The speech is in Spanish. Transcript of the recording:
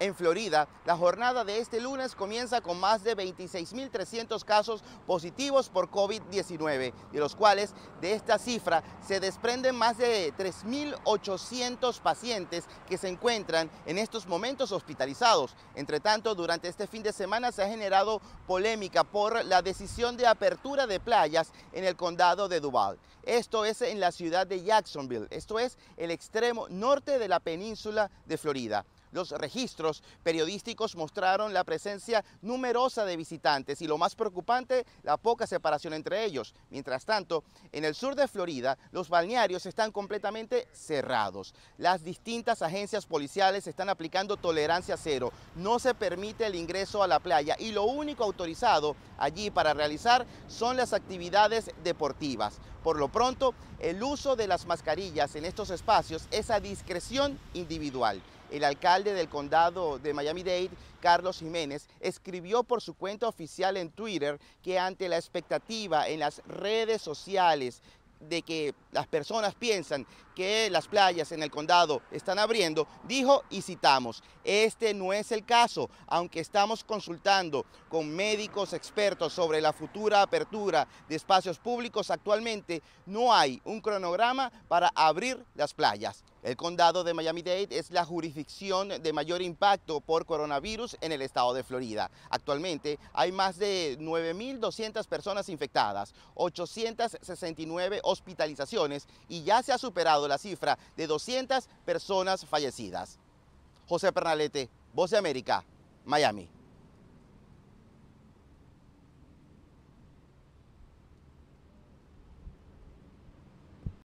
en Florida. La jornada de este lunes comienza con más de 26.300 casos positivos por COVID-19, de los cuales de esta cifra se desprenden más de 3.800 pacientes que se encuentran en estos momentos hospitalizados. Entre tanto, durante este fin de semana se ha generado polémica por la decisión de apertura de playas en el condado de Duval. Esto es en la ciudad de Jacksonville, esto es el extremo norte de la península de Florida. Los registros periodísticos mostraron la presencia numerosa de visitantes y lo más preocupante, la poca separación entre ellos. Mientras tanto, en el sur de Florida, los balnearios están completamente cerrados. Las distintas agencias policiales están aplicando tolerancia cero. No se permite el ingreso a la playa y lo único autorizado allí para realizar son las actividades deportivas. Por lo pronto, el uso de las mascarillas en estos espacios es a discreción individual. El alcalde del condado de Miami-Dade, Carlos Jiménez, escribió por su cuenta oficial en Twitter que ante la expectativa en las redes sociales de que las personas piensan que las playas en el condado están abriendo, dijo, y citamos, este no es el caso, aunque estamos consultando con médicos expertos sobre la futura apertura de espacios públicos, actualmente no hay un cronograma para abrir las playas. El condado de Miami-Dade es la jurisdicción de mayor impacto por coronavirus en el estado de Florida. Actualmente hay más de 9.200 personas infectadas, 869 hospitalizaciones y ya se ha superado la cifra de 200 personas fallecidas. José Pernalete, Voz de América, Miami.